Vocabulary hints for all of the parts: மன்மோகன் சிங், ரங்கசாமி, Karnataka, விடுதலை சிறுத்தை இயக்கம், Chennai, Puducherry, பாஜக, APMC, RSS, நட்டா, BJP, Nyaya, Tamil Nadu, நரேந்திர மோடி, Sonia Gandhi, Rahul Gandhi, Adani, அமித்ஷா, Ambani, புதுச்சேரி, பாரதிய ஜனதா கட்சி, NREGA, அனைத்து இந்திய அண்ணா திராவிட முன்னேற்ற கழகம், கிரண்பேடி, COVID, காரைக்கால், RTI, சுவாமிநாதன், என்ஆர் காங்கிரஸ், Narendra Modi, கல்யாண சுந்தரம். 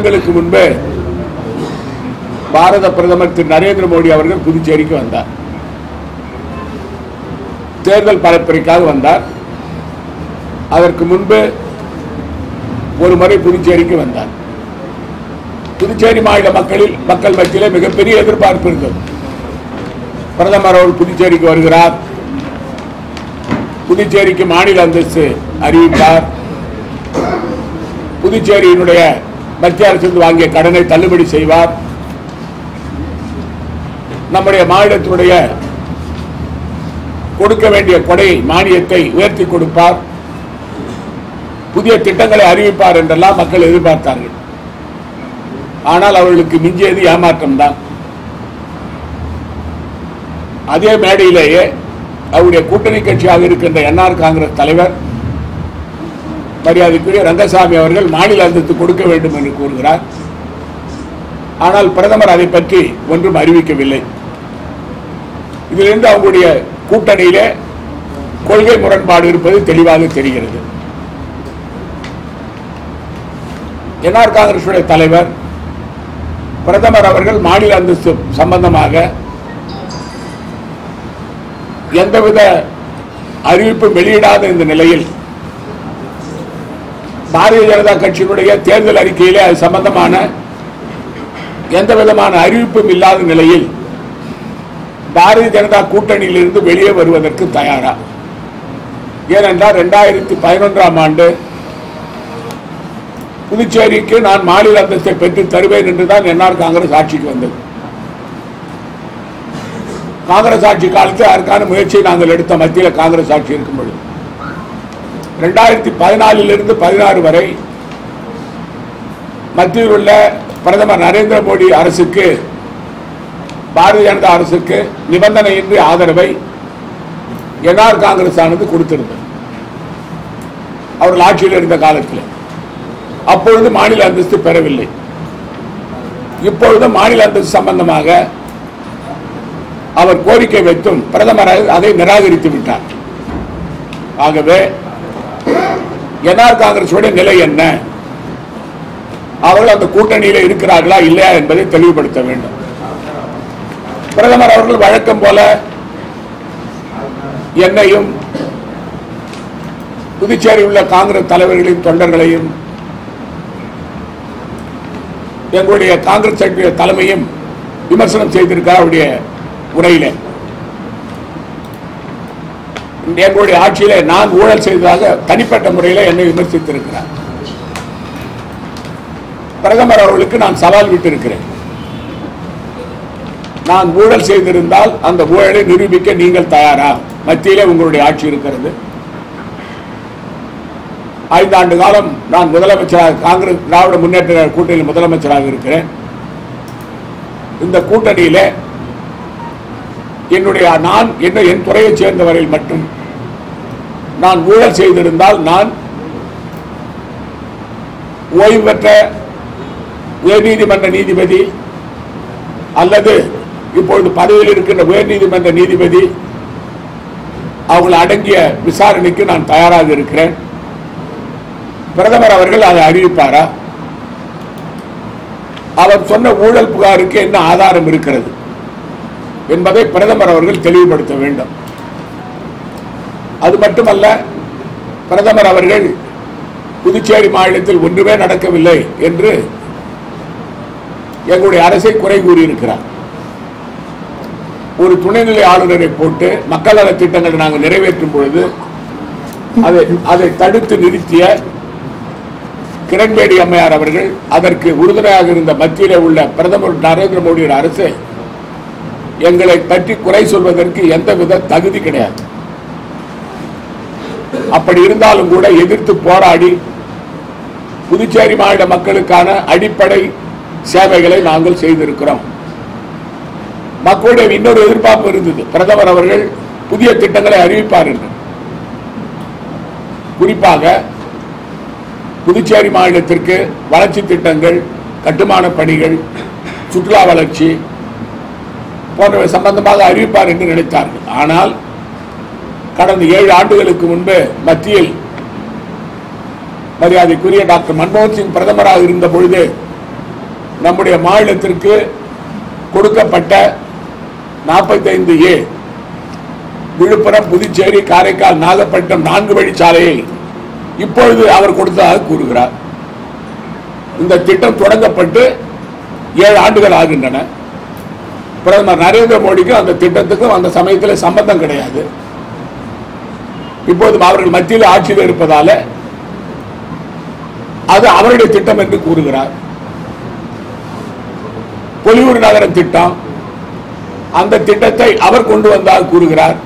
मुंबे भारत प्रदमर नरेंद्र मोदी पुदुचेरी तेरह परपु मुंबे और मुறை புதுச்சேரிக்கு வந்தார் புதுச்சேரி மாநில மக்கள் மத்தியிலே மிகப்பெரிய எதிர்பார்ப்பு இருந்தது பிரதமர் அவர் புதுச்சேரிக்கு வருகிறார் புதுச்சேரிக்கு மாநில அந்தஸ்து அறிவிப்பார் புதுச்சேரியினுடைய மத்திய அரசு வாங்கிய கடனை தள்ளுபடி செய்வார் நம்முடைய மாநிலத்தினுடைய கொடுக்க வேண்டிய கொடை மானியத்தை உயர்த்தி கொடுப்பார் புதிய திட்டங்களை அறிவிப்பார் என்றெல்லாம் மக்கள் எதிர்பார்த்தார்கள் ஆனால் அவர்களுக்கு மிஞ்சியது ஏமாற்றம்தான் அதே மேடையிலேயே அவருடைய கூட்டணி கட்சியாக இருக்கின்ற என்ஆர் காங்கிரஸ் தலைவர் மரியாதைக்குரிய ரங்கசாமி அவர்கள் மாநில அந்தஸ்து கொடுக்க வேண்டும் என்று கூறுகிறார் ஆனால் பிரதமர் அதை பற்றி ஒன்றும் அறிவிக்கவில்லை இதிலிருந்து அவருடைய கூட்டணியிலே கொள்கை முரண்பாடு இருப்பது தெளிவாக தெரிகிறது என்ஆர் காங்கிரஸ் தலைவர் பிரதமர் அவர்கள் மாநில அந்தஸ்து சம்பந்தமாக எந்தவித அறிவிப்பு வெளியிடாத இந்த நிலையில் பாரதிய ஜனதா கட்சியினுடைய தேர்தல் அறிக்கையிலே அது சம்பந்தமான எந்த விதமான அறிவிப்பும் இல்லாத நிலையில் பாரதிய ஜனதா கூட்டணியிலிருந்து வெளியே வருவதற்கு தயாரா ஏனென்றால் 2011 ஆம் ஆண்டு புதுச்சேரிக்கு நான் மாநில அந்தஸ்தை பெற்று தருவேன் என்றுதான் என்ஆர் காங்கிரஸ் ஆட்சிக்கு வந்தது காங்கிரஸ் ஆட்சி காலத்தில் அதற்கான முயற்சியை நாங்கள் எடுத்த மத்தியில் காங்கிரஸ் ஆட்சி இருக்கும் பொழுது 2014 இருந்து 2016 வரை மத்தியில் உள்ள பிரதமர் நரேந்திர மோடி அரசுக்கு பாரதிய ஜனதா அரசுக்கு நிபந்தனையின்றி ஆதரவை என்ஆர் காங்கிரஸ் ஆனது கொடுத்திருந்தது அவர்கள் ஆட்சியில் இருந்த காலத்தில் அப்பொழுது மாநில அந்தஸ்து பெறவில்லை இப்பொழுது மாநில அந்தஸ்து சம்பந்தமாக அவர் கோரிக்கை வைத்தும் பிரதமர் அதை நிராகரித்து விட்டார் ஆகவே என்ஆர் காங்கிரஸோட நிலை என்ன அவர்கள் அந்த கூட்டணியில் இருக்கிறார்களா இல்லையா என்பதை தெளிவுபடுத்த வேண்டும் பிரதமர் அவர்கள் வழக்கம் போல என்னையும் புதுச்சேரி உள்ள காங்கிரஸ் தலைவர்களின் தொண்டர்களையும் எங்களுடைய காங்கிரஸ் தலைமையும் விமர்சனம் செய்திருக்கிறார் அவருடைய உரையிலே எங்களுடைய ஆட்சியிலே நான் ஊழல் செய்ததாக தனிப்பட்ட முறையில் என்னை விமர்சித்திருக்கிறார் பிரதமர் அவர்களுக்கு நான் சவால் விட்டிருக்கிறேன் நான் ஊழல் செய்திருந்தால் அந்த ஊழலை நிரூபிக்க நீங்கள் தயாரா மத்தியிலே உங்களுடைய ஆட்சி இருக்கிறது 5 ஆண்டு காலம் நான் முதலமைச்சராக காங்கிரஸ் திராவிட முன்னேற்ற கூட்டணியில் முதலமைச்சராக இருக்கிறேன் இந்த கூட்டணியில் என் துறையை சேர்ந்தவரையில் மட்டும் நான் ஊழல் செய்திருந்தால் நான் ஓய்வு பெற்ற உயர்நீதிமன்ற நீதிபதி அல்லது இப்பொழுது பதவியில் இருக்கின்ற உயர்நீதிமன்ற நீதிபதி அவர்கள் அடங்கிய விசாரணைக்கு நான் தயாராக இருக்கிறேன் பிரதமர் அவர்கள் அதை அறிவிப்பாரா அவர் சொன்ன ஊழல் புகாருக்கு என்ன ஆதாரம் இருக்கிறது என்பதை பிரதமர் அவர்கள் தெளிவுபடுத்த வேண்டும் அது மட்டுமல்ல பிரதமர் அவர்கள் புதுச்சேரி மாநிலத்தில் ஒன்றுமே நடக்கவில்லை என்று எங்களுடைய அரசை குறை கூறியிருக்கிறார் ஒரு துணைநிலை ஆளுநரை போட்டு மக்கள் நல திட்டங்களை நாங்கள் நிறைவேற்றும் பொழுது அதை தடுத்து நிறுத்திய கிரண்பேடி அம்மையார் அவர்கள் அதற்கு உறுதுணையாக இருந்த மத்தியிலே உள்ள பிரதமர் நரேந்திர மோடியின் அரசு எங்களை பற்றி குறை சொல்வதற்கு எந்தவித தகுதி கிடையாது அப்படி இருந்தாலும் கூட எதிர்த்து போராடி புதுச்சேரி மாநில மக்களுக்கான அடிப்படை சேவைகளை நாங்கள் செய்திருக்கிறோம் மக்களுடைய இன்னொரு எதிர்பார்ப்பு இருந்தது பிரதமர் அவர்கள் புதிய திட்டங்களை அறிவிப்பார் என்று குறிப்பாக புதுச்சேரி மாநிலத்திற்கு வளர்ச்சி திட்டங்கள் கட்டுமான பணிகள் சுற்றுலா வளர்ச்சி போன்றவை சம்பந்தமாக அறிவிப்பார் என்று நினைத்தார்கள் ஆனால் கடந்த 7 ஆண்டுகளுக்கு முன்பு மத்தியில் மரியாதைக்குரிய டாக்டர் மன்மோகன் சிங் பிரதமராக இருந்த பொழுது நம்முடைய மாநிலத்திற்கு கொடுக்கப்பட்ட 45A விழுப்புரம் புதுச்சேரி காரைக்கால் நாகப்பட்டினம் 4 வழிச்சாலையை இப்பொழுது அவர் கொடுத்ததாக கூறுகிறார். இந்த திட்டம் தொடங்கப்பட்டு 7 ஆண்டுகள் ஆகின்றன. பிரதமர் நரேந்திர மோடிக்கு அந்த திட்டத்துக்கும் அந்த சமயத்தில் சம்பந்தம் கிடையாது. இப்போது அவர்கள் மத்தியில் ஆட்சியில் இருப்பதால் அது அவருடைய திட்டம் என்று கூறுகிறார். பொலிவுறு நகர திட்டம், அந்த திட்டத்தை அவர் கொண்டு வந்தால் கூறுகிறார்.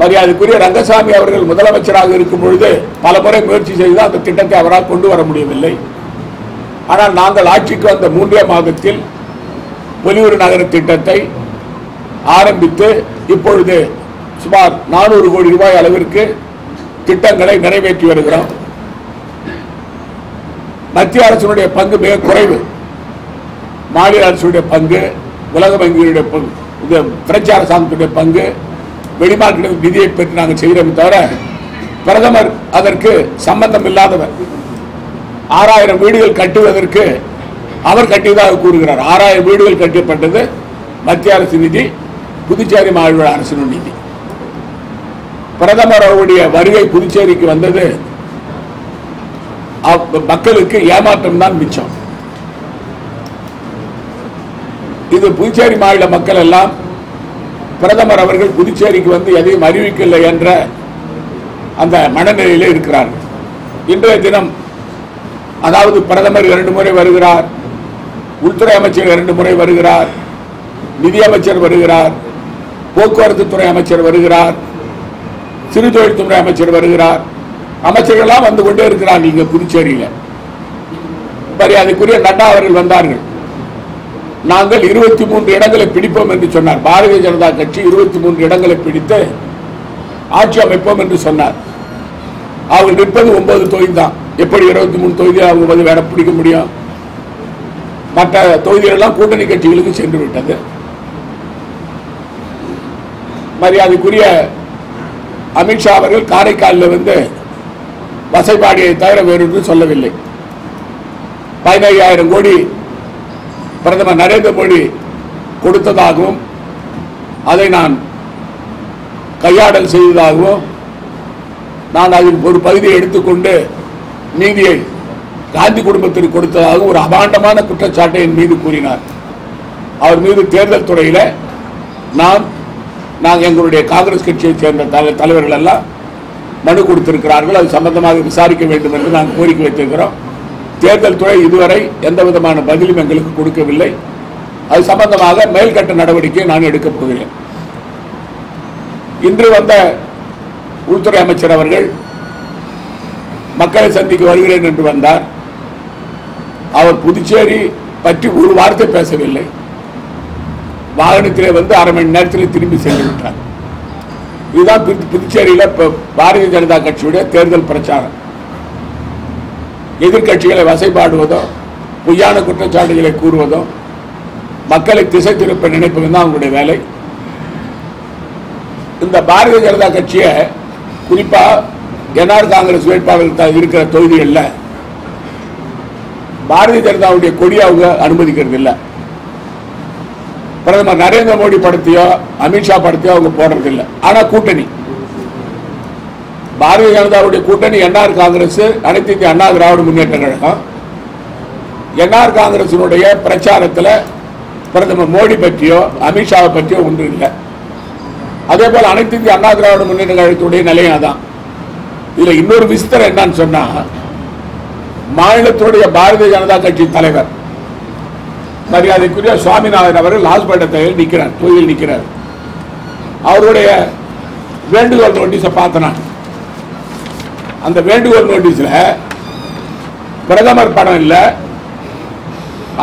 மரியாதைக்குரிய ரங்கசாமி அவர்கள் முதலமைச்சராக இருக்கும் பொழுது பல முறை முயற்சி செய்து அந்த திட்டத்தை அவரால் கொண்டு வர முடியவில்லை. ஆனால் நாங்கள் ஆட்சிக்கு வந்த 3 மாதத்தில் பொலிவுறு நகர திட்டத்தை ஆரம்பித்து இப்பொழுது சுமார் 400 கோடி ரூபாய் அளவிற்கு திட்டங்களை நிறைவேற்றி வருகிறோம். மத்திய அரசுடைய பங்கு மிக குறைவு, மாநில அரசுடைய பங்கு, உலக வங்கியுடைய பங்கு, இது பிரெஞ்சு அரசாங்கத்துடைய பங்கு, வெளிநாட்டு நிதியை பெற்று நாங்கள் செய்கிறோம். தவிர பிரதமர் அதற்கு சம்பந்தம் இல்லாதவர். 6000 வீடுகள் கட்டுவதற்கு அவர் கட்டியதாக கூறுகிறார். 6000 வீடுகள் கட்டப்பட்டது மத்திய அரசு நிதி, புதுச்சேரி மாநில அரசு நிதி. பிரதமர் அவருடைய வருகை புதுச்சேரிக்கு வந்தது மக்களுக்கு ஏமாற்றம் தான் மிச்சம். இது புதுச்சேரி மாநில மக்கள் எல்லாம் பிரதமர் அவர்கள் புதுச்சேரிக்கு வந்து எதையும் அறிவிக்கவில்லை என்ற அந்த மனநிலையில் இருக்கிறார்கள். இன்றைய தினம் அதாவது பிரதமர் 2 முறை வருகிறார், உள்துறை அமைச்சர் 2 முறை வருகிறார், நிதியமைச்சர் வருகிறார், போக்குவரத்து துறை அமைச்சர் வருகிறார், சிறு தொழில் துறை அமைச்சர் வருகிறார். அமைச்சர்கள்லாம் வந்து கொண்டே இருக்கிறாங்க. இங்கே புதுச்சேரியில் மரியாதைக்குரிய நட்டா அவர்கள் வந்தார்கள். நாங்கள் 23 இடங்களை பிடிப்போம் என்று சொன்னார். பாரதிய ஜனதா கட்சி 23 இடங்களை பிடித்து ஆட்சி அமைப்போம் என்று சொன்னார். அவங்க நிற்பது 9 தொகுதி தான். எப்படி 23 தொகுதி அவங்க வந்து வேற பிடிக்க முடியும்? மற்ற தொகுதிகளெல்லாம் கூட்டணி கட்சிகளுக்கு சென்று விட்டது. மரியாதைக்குரிய அமித்ஷா அவர்கள் காரைக்காலில் வந்து வசைபாடியை தவிர வேறொன்று சொல்லவில்லை. 15,000 கோடி பிரதமர் நரேந்திர மோடி கொடுத்ததாகவும் அதை நான் கையாடல் செய்ததாகவும் நான் அதில் ஒரு பகுதியை எடுத்துக்கொண்டு நீதியை காந்தி குடும்பத்திற்கு கொடுத்ததாகவும் ஒரு அபாண்டமான குற்றச்சாட்டை என் மீது கூறினார். அவர் மீது தேர்தல் துறையில் நாங்கள் எங்களுடைய காங்கிரஸ் கட்சியை சேர்ந்த தலைவர்கள் எல்லாம் மனு கொடுத்திருக்கிறார்கள். அது சம்பந்தமாக விசாரிக்க வேண்டும் என்று நாங்கள் கோரிக்கை வைத்திருக்கிறோம். தேர்தல் துறை இதுவரை எந்த விதமான பதிலும் எங்களுக்கு கொடுக்கவில்லை. அது சம்பந்தமாக மேல்கட்ட நடவடிக்கை நான் எடுக்கப் போகிறேன். இன்று வந்த உள்துறை அமைச்சர் அவர்கள் மக்களை சந்திக்க வருகிறேன் என்று வந்தார். அவர் புதுச்சேரி பற்றி ஒரு வார்த்தை பேசவில்லை. வாகனத்திலே வந்து அரை மணி நேரத்தில் திரும்பி சென்று விட்டார். இதுதான் புதுச்சேரியில் இப்போ பாரதிய ஜனதா கட்சியுடைய தேர்தல் பிரச்சாரம். எதிர்கட்சிகளை வசைபாடுவதோ பொய்யான குற்றச்சாட்டுகளை கூறுவதோ மக்களை திசை திருப்ப நினைப்பது தான் அவங்களுடைய வேலை. இந்த பாரதிய ஜனதா கட்சியை குறிப்பாக என்ஆர் காங்கிரஸ் வேட்பாளர்கள் இருக்கிற தொகுதிகளில் பாரதிய ஜனதாவுடைய கொடியை அவங்க அனுமதிக்கிறது இல்லை. பிரதமர் நரேந்திர மோடி படத்தையோ அமித்ஷா படத்தையோ அவங்க போடுறதில்லை. ஆனால் கூட்டணி பாரதிய ஜனதாவுடைய கூட்டணி என்ஆர் காங்கிரஸ், அனைத்து இந்திய அண்ணா திராவிட முன்னேற்ற கழகம். என்ஆர் காங்கிரசினுடைய பிரச்சாரத்தில் பிரதமர் மோடி பற்றியோ அமித்ஷாவை பற்றியோ ஒன்றும் இல்லை. அதே போல் அனைத்து இந்திய அண்ணா திராவிட முன்னேற்ற கழகத்துடைய நிலையாக தான். இதில் இன்னொரு விசித்திரம் என்னன்னு சொன்னால், மாநிலத்துடைய பாரதிய ஜனதா கட்சி தலைவர் மரியாதைக்குரிய சுவாமிநாதன் அவர்கள் ஹாஸ்பிட்டல் நிற்கிறார், தொழில் நிற்கிறார். அவருடைய வேண்டுகோள் நோட்டீஸை பார்த்தனா, அந்த வேண்டுகோள் நோட்டீஸில் பிரதமர் படம் இல்லை,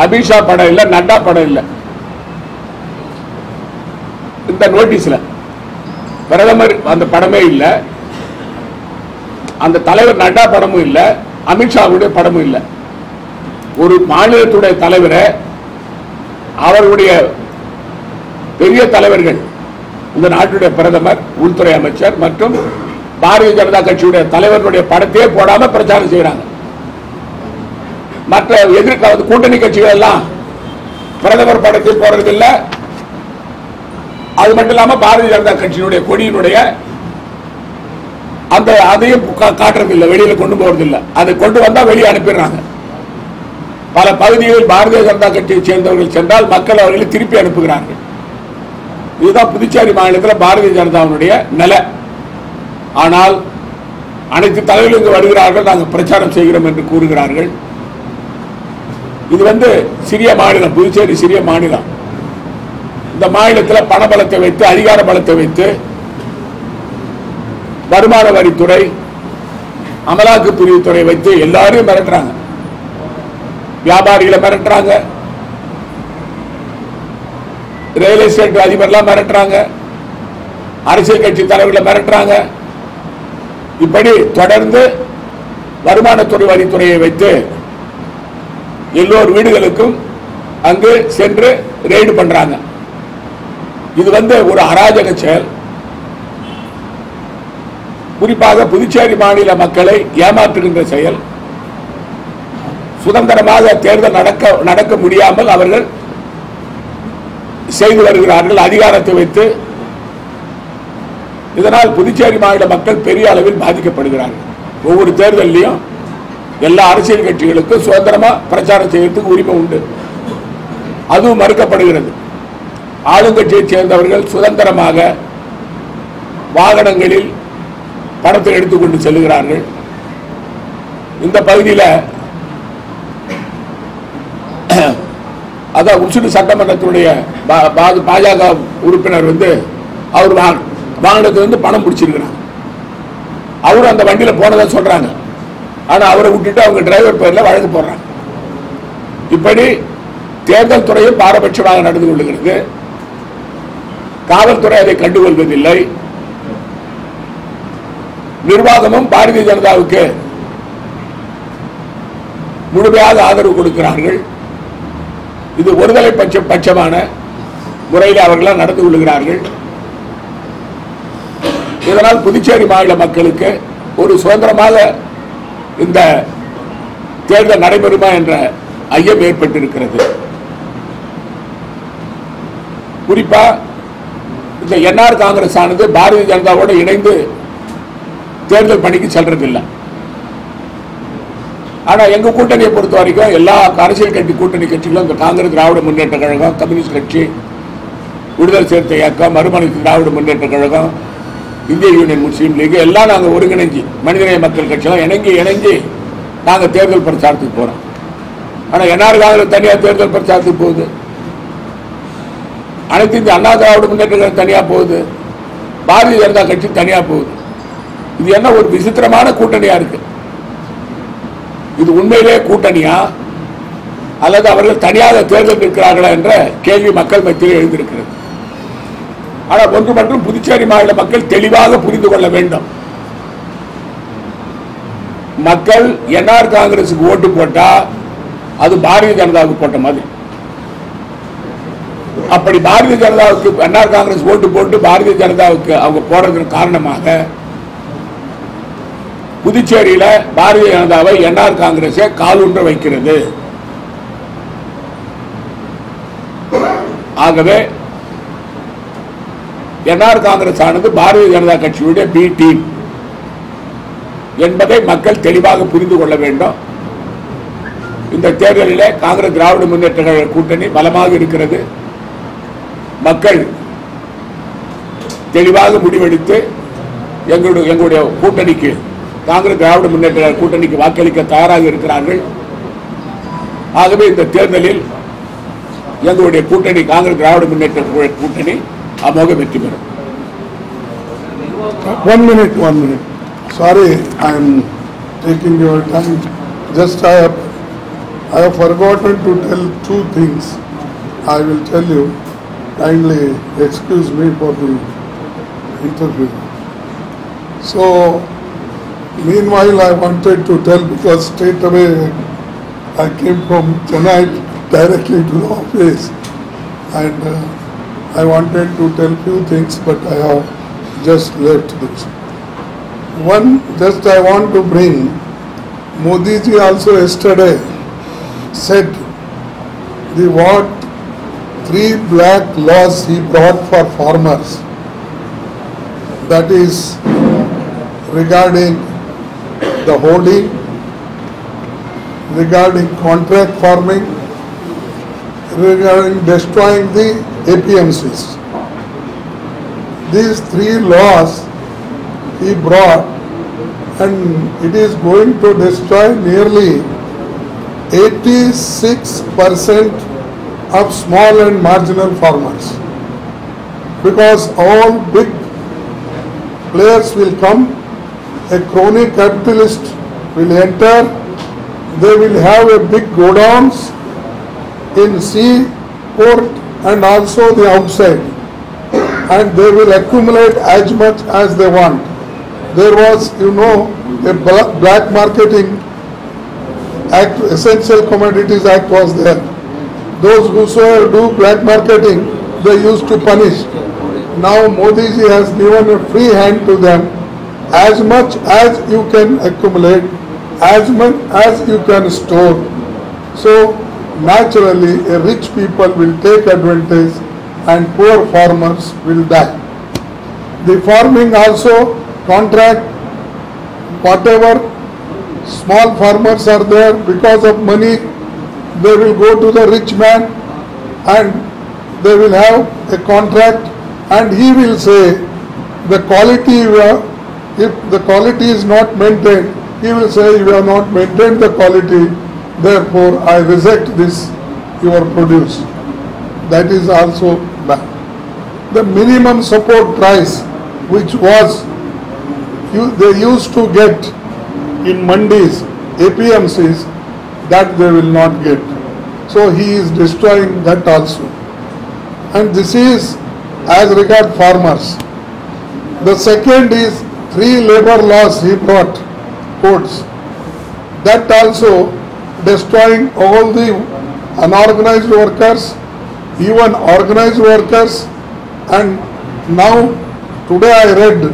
அமித்ஷா படம் இல்லை, நட்டா படம் இல்லை. இந்த நோட்டீஸில் பிரதமர் அந்த படமே இல்லை, அந்த தலைவர் நட்டா படமும் இல்லை, அமித்ஷாவுடைய படமும் இல்லை. ஒரு மாநிலத்துடைய தலைவரை அவருடைய பெரிய தலைவர்கள், இந்த நாட்டுடைய பிரதமர், உள்துறை அமைச்சர் மற்றும் பாரதிய ஜனதா கட்சியுடைய தலைவர்களுடைய படத்தையே போடாமல் பிரச்சாரம் செய்கிறாங்க. கூட்டணி கட்சிகள் எல்லாம் பிரதமர் படத்தில் போறது இல்ல. அது மட்டும் இல்லாம பாரதிய ஜனதா கட்சியினுடைய கொடியினுடைய அந்த அதையும் காட்டுறதில்லை, வெளியில கொண்டு போறதில்லை. அதை கொண்டு வந்தா வெளியே அனுப்பிடுறாங்க. பல பகுதிகளில் பாரதிய ஜனதா கட்சியை சேர்ந்தவர்கள் சென்றால் மக்கள் அவர்களை திருப்பி அனுப்புகிறார்கள். இதுதான் புதுச்சேரி மாநிலத்தில் பாரதிய ஜனதாவுடைய நிலை. ஆனால் அனைத்து தலைவர்கள் இங்கு வருகிறார்கள், நாங்கள் பிரச்சாரம் செய்கிறோம் என்று கூறுகிறார்கள். இது சிறிய மாநிலம், புதுச்சேரி சிறிய மாநிலம். இந்த மாநிலத்தில் பண பலத்தை வைத்து, அதிகார பலத்தை வைத்து, வருமான வரித்துறை, அமலாக்கு பிரிவுத்துறை வைத்து எல்லாரையும் மிரட்டுறாங்க. வியாபாரிகளை மிரட்டுறாங்க, ரியல் எஸ்டேட் அதிபர்லாம் மிரட்டுறாங்க, அரசியல் கட்சி தலைவர்களை மிரட்டுறாங்க. இப்படி தொடர்ந்து வருமானத்துறை வரித்துறையை வைத்து எல்லோர் வீடுகளுக்கும் அங்கு சென்று ரெய்டு பண்றாங்க. இது ஒரு அராஜக செயல். குறிப்பாக புதுச்சேரி மாநில மக்களை ஏமாற்றுகின்ற செயல். சுதந்திரமாக தேர்தல் நடக்க முடியாமல் அவர்கள் செய்து வருகிறார்கள், அதிகாரத்தை வைத்து. இதனால் புதுச்சேரி மாநில மக்கள் பெரிய அளவில் பாதிக்கப்படுகிறார்கள். ஒவ்வொரு தேர்தலையும் எல்லா அரசியல் கட்சிகளுக்கும் சுதந்திரமா பிரச்சாரம் செய்வதற்கு உரிமை உண்டு, அதுவும் மறுக்கப்படுகிறது. ஆளுங்கட்சியைச் சேர்ந்தவர்கள் சுதந்திரமாக வாகனங்களில் பணத்தை எடுத்துக்கொண்டு செல்கிறார்கள். இந்த பகுதியில் அதான் உசுறு சட்டமன்றத்தினுடைய பாஜக உறுப்பினர் அவர் வாகனத்துக்கு பணம் பிடிச்சிருக்கிறாங்க. அவரும் அந்த வண்டியில் போனதா சொல்றாங்க. ஆனால் அவரை விட்டுட்டு அவங்க டிரைவர் பேரில் வழக்கு போடுறாங்க. இப்படி தேர்தல் துறையும் பாரபட்சமாக நடந்து கொள்ளுகிறது. காவல்துறை அதை கண்டுகொள்வதில்லை. நிர்வாகமும் பாரதிய ஜனதாவுக்கு முழுமையாக ஆதரவு கொடுக்கிறார்கள். இது ஒருதலை பட்சமான முறையில் அவர்களால் நடந்து கொள்கிறார்கள். இதனால் புதுச்சேரி மாநில மக்களுக்கு ஒரு சுதந்திரமாக இந்த தேர்தல் நடைபெறுமா என்ற ஐயம் ஏற்பட்டிருக்கிறது. குறிப்பா இந்த என்ஆர் காங்கிரஸ் ஆனது பாரதிய ஜனதாவோடு இணைந்து தேர்தல் பணிக்கு செல்றதில்லை. ஆனால் எங்கள் கூட்டணியை பொறுத்த வரைக்கும் எல்லா அரசியல் கட்சி கூட்டணி கட்சிகளும் இந்த காங்கிரஸ், திராவிட முன்னேற்ற கழகம், கம்யூனிஸ்ட் கட்சி, விடுதலை சிறுத்தை இயக்கம், மறுமணி திராவிட முன்னேற்ற கழகம், இந்திய யூனியன் முஸ்லீம் லீக் எல்லாம் நாங்கள் ஒருங்கிணைஞ்சி மனிதநேய மக்கள் கட்சியெல்லாம் இணைஞ்சு நாங்கள் தேர்தல் பிரச்சாரத்துக்கு போகிறோம். ஆனால் என்ஆர்காங்கிற தனியாக தேர்தல் பிரச்சாரத்துக்கு போகுது, அனைத்து இந்த அண்ணா திராவிட முன்னேற்ற கழகம் தனியாக போகுது, பாரதிய ஜனதா கட்சி தனியாக போகுது. இது ஒரு விசித்திரமான கூட்டணியாக இருக்குது. இது உண்மையிலே கூட்டணியா அல்லது அவர்கள் தனியாக தேர்தல் இருக்கிறார்களா என்ற கேள்வி மக்கள் மத்தியில் எழுந்திருக்கிறது. ஆனால் ஒன்று மட்டும் புதுச்சேரி மாநில மக்கள் தெளிவாக புரிந்து கொள்ள வேண்டும். மக்கள் என்ஆர் காங்கிரசுக்கு ஓட்டு போட்டா அது பாரதிய ஜனதாவுக்கு போட்ட மாதிரி. அப்படி பாரதிய ஜனதாவுக்கு என்ஆர் காங்கிரஸ் ஓட்டு போட்டு பாரதிய ஜனதாவுக்கு அவங்க போடுறதுக்கு காரணமாக புதுச்சேரியில் பாரதிய ஜனதாவை என்ஆர் காங்கிரஸ் காலூன்ற வைக்கிறது. ஆகவே என்ஆர் காங்கிரஸ் ஆனது பாரதிய ஜனதா கட்சியுடைய பி டீம் என்பதை மக்கள் தெளிவாக புரிந்து கொள்ள வேண்டும். இந்த தேர்தலில் காங்கிரஸ் திராவிட முன்னேற்ற கழக கூட்டணி பலமாக இருக்கிறது. மக்கள் தெளிவாக முடிவெடுத்து எங்களுடைய கூட்டணிக்கு, காங்கிரஸ் திராவிட முன்னேற்ற கழக கூட்டணிக்கு வாக்களிக்க தயாராக இருக்கிறார்கள். ஆகவே இந்த தேர்தலில் எங்களுடைய கூட்டணி, காங்கிரஸ் திராவிட முன்னேற்ற கழக கூட்டணி अमोघ व्यक्ति मेरा 1 minute sorry I am taking your time just I have forgotten to tell two things. I will tell you, kindly excuse me for the interview. So meanwhile I wanted to tell, because straight away I came from Chennai directly to the office, and I wanted to tell few things, but I have just left this. One, just I want to bring Modi ji also yesterday said the what three black laws he brought for farmers, that is regarding the holding, regarding contract farming, regarding destroying the APMCs. These three laws he brought, and it is going to destroy nearly 86% of small and marginal farmers, because all big players will come, a crony capitalist will enter, they will have a big godowns in sea, port and also the outside, and they will accumulate as much as they want. There was, you know, a black marketing act, Essential Commodities Act was there. Those whosoever do black marketing, they used to punish. Now Modi ji has given a free hand to them. As much as you can accumulate, as much as you can store. So naturally, rich people will take advantage and poor farmers will die. The farming also, contract, whatever, small farmers are there, because of money they will go to the rich man and they will have a contract, and he will say the quality, if the quality is not maintained, he will say you have not maintained the quality, therefore I reject this your produce. That is also bad. The minimum support price, which was they used to get in Mandis, APMCs, that they will not get. So he is destroying that also. And this is as regard farmers. The second is three labor laws he brought, codes. That also destroying all the unorganized workers, even organized workers. And now, today I read,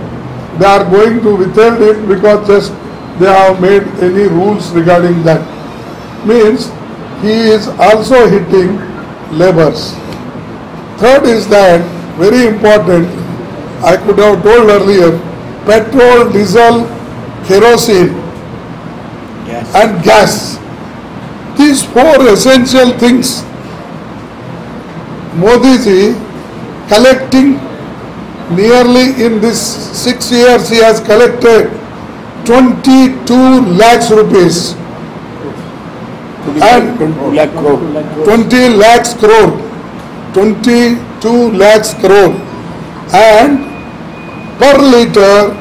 they are going to withhold it because just they have made any rules regarding that. Means he is also hitting laborers. Third is that, very important, I could have told earlier, petrol, diesel, kerosene, yes, and gas. These four essential things, Modi ji collecting nearly in this 6 years he has collected 22 lakhs rupees and 22 lakhs crore, and per liter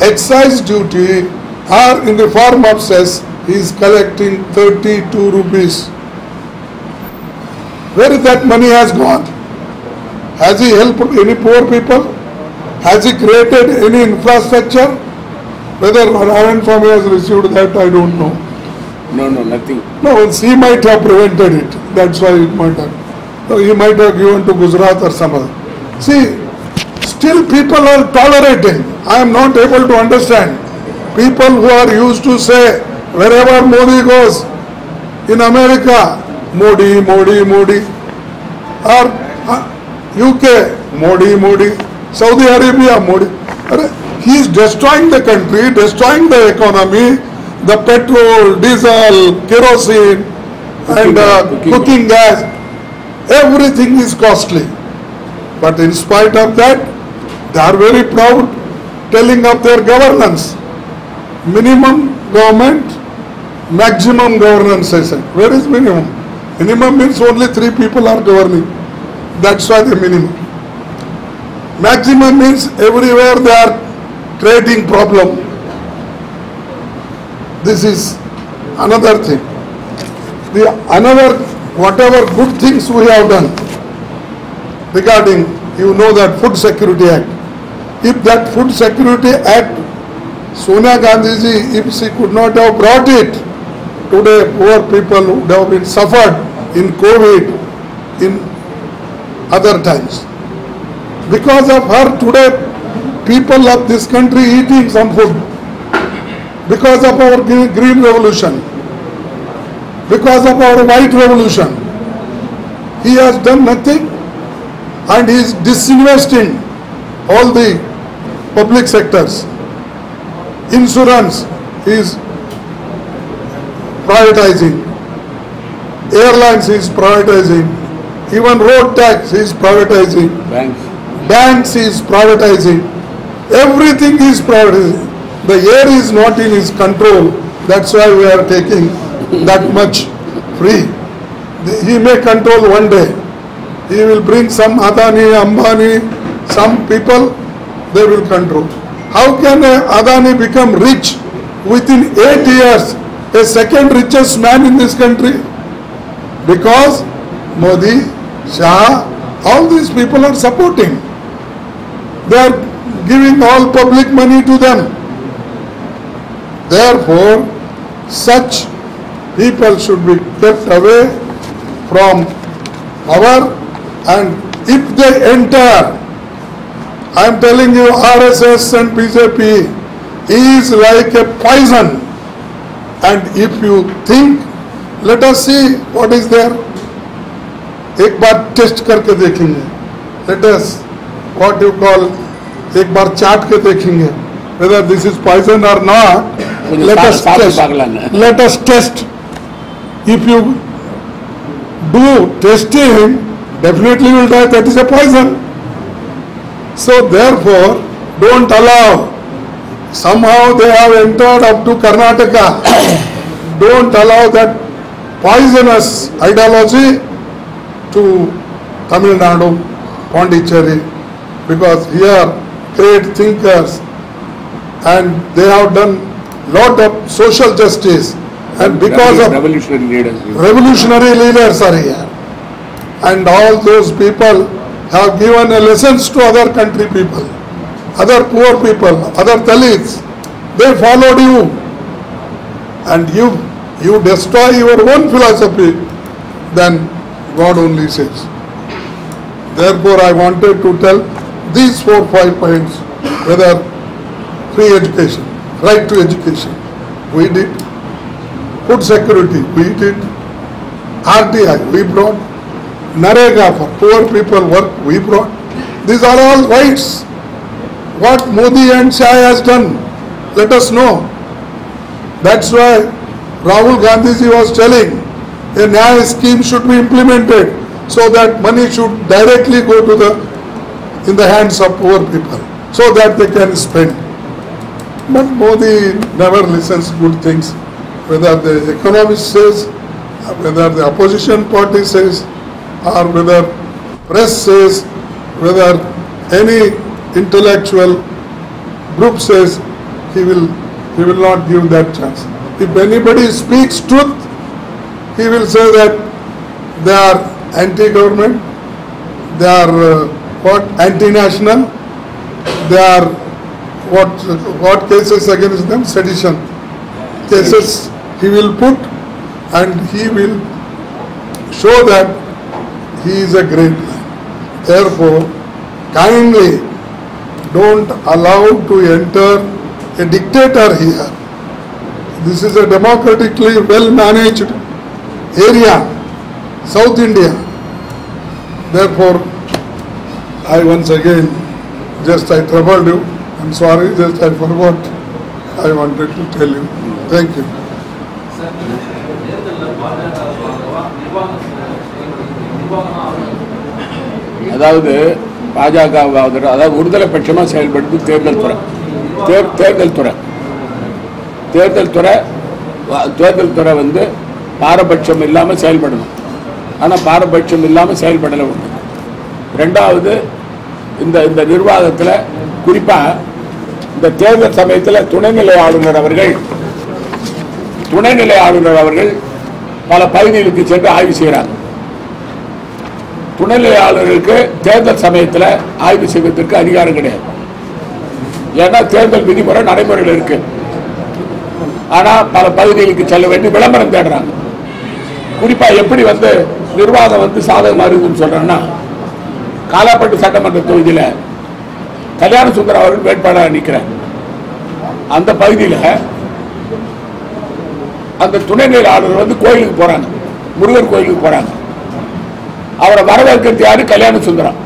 excise duty or in the form of cess he is collecting 32 rupees. Where that money has gone? Has he helped any poor people? Has he created any infrastructure? Whether Narendra Modi has received that, I don't know. No, nothing. No, he might have prevented it. That's why it might have. So he might have given to Gujarat or some other. See, still people are tolerating. I am not able to understand. People who are used to say, wherever Modi goes, in America, Modi, Modi, Modi. Or UK, Modi, Modi. Saudi Arabia, Modi. He is destroying the country, destroying the economy, the petrol, diesel, kerosene, and cooking gas. Everything is costly. But in spite of that, they are very proud, telling of their governance. Minimum government, maximum governance, I said. Where is minimum? Minimum means only three people are governing. That's why the minimum. Maximum means everywhere they are creating problem. This is another thing. Whatever good things we have done regarding, you know, that Food Security Act. If that Food Security Act, Sonia Gandhi ji, if she could not have brought it, today poor people would have been suffered in COVID, in other times. Because of her, today people of this country eating some food, because of our green revolution. because of our white revolution. He has done nothing and he is disinvesting all the public sectors. Insurance is privatizing, airlines is privatizing, even road tax is privatizing, banks is privatizing, everything is privatizing. The air is not in his control, that's why we are taking that much free. He may control one day. He will bring some Adani, Ambani, some people, they will control. How can Adani become rich within 8 years, the second richest man in this country? Because Modi, Shah, all these people are supporting. They are giving all public money to them. Therefore, such people should be kept away from power, and if they enter, I am telling you, RSS and BJP is like a poison. And if you think, let us see what is there. एक बार test करके देखेंगे, let us what you call एक बार चाट के देखेंगे, whether this is poison or not. Let us test. If you do testing, definitely will die. That is a poison. So therefore, don't allow. Somehow they have entered up to Karnataka. Don't allow that poisonous ideology to Tamil Nadu, Puducherry, because here great thinkers and they have done lot of social justice, and because of revolutionary leaders are here, and all those people have given a lessons to other country people, other poor people, other Dalits. They followed you, and you destroy your own philosophy, then God only says. Therefore, I wanted to tell these 4-5 points, whether free education, right to education, we did. Food security, we did. RTI, we brought. NREGA for poor people work, we brought. These are all rights. What Modi and Shah has done, let us know. That's why Rahul Gandhi was telling a Nyaya scheme should be implemented so that money should directly go to in the hands of poor people so that they can spend. But Modi never listens good things, whether the economist says, whether the opposition party says, or whether press says, whether any intellectual group says, he will not give that chance. If anybody speaks truth, he will say that they are anti-government, they are anti-national, they are what cases against them, sedition cases he will put, and he will show that he is a great man. Therefore, kindly don't allow to enter a dictator here. This is a democratically well managed area, South India. Therefore, I once again, I troubled you. I'm sorry, I forgot. I wanted to tell you. Thank you. இந்த தேர்தல் சமயத்தில் துணைநிலை ஆளுநர் அவர்கள் பல பகுதிகளுக்கு சென்று ஆய்வு செய்கிறார். துணைநிலை ஆளுநருக்கு தேர்தல் சமயத்தில் ஆய்வு செய்வதற்கு அதிகாரம் கிடையாது. ஏன்னா தேர்தல் விதிமுறை நடைமுறையில் இருக்கு. ஆனால் பல பகுதிகளுக்கு செல்ல வேண்டிய விளம்பரம் தேடுறாங்க. குறிப்பாக எப்படி நிர்வாகம் சாதகமாக இருக்குன்னு சொல்றாங்கன்னா, காலாப்பட்டு சட்டமன்ற தொகுதியில் கல்யாண சுந்தர் அவர்கள் வேட்பாளராக நிற்கிறார். அந்த பகுதியில் அந்த துணைநிலை ஆளுநர் வந்து கோயிலுக்கு போறாங்க, முருகர் கோயிலுக்கு போறாங்க. அவரை வரவேற்கிறது யாரு? கல்யாண சுந்தரம்.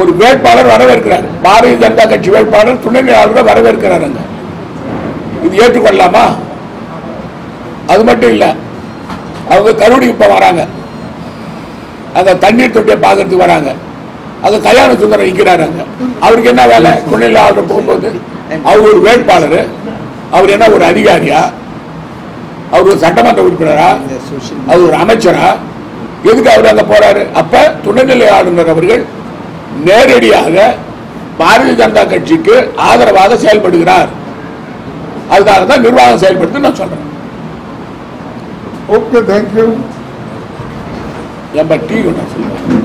ஒரு வேட்பாளர் வரவேற்கிறார், பாரதிய ஜனதா கட்சி வேட்பாளர் துணைநிலை ஆளுநரை வரவேற்கிறார். இது ஏற்றுக்கொள்ளலாமா? அது மட்டும் இல்லை, அவங்க கருடி இப்போ வராங்க, அந்த தண்ணீர் தொட்டியை பார்க்கறதுக்கு வராங்க. அது கல்யாண சுந்தரம் நிற்கிறாரு. அவருக்கு என்ன வேலை? துணைநிலை ஆளுநர் போகும்போது அவர் ஒரு வேட்பாளர், அவர் என்ன ஒரு அதிகாரியா? அவர் ஒரு சட்டமன்ற உறுப்பினரா? அவர் ஒரு அமைச்சரா? எதுக்கு அவர் அங்கே போறாரு? அப்ப துணைநிலை ஆளுநர் அவர்கள் நேரடியாக பாரதிய ஜனதா கட்சிக்கு ஆதரவாக செயல்படுகிறார். அதுக்காக தான் நிர்வாகம் செயல்படுத்து நான் சொல்றேன். Okay, thank you. நம்ம டீ ஒன்று சொல்லுவோம்.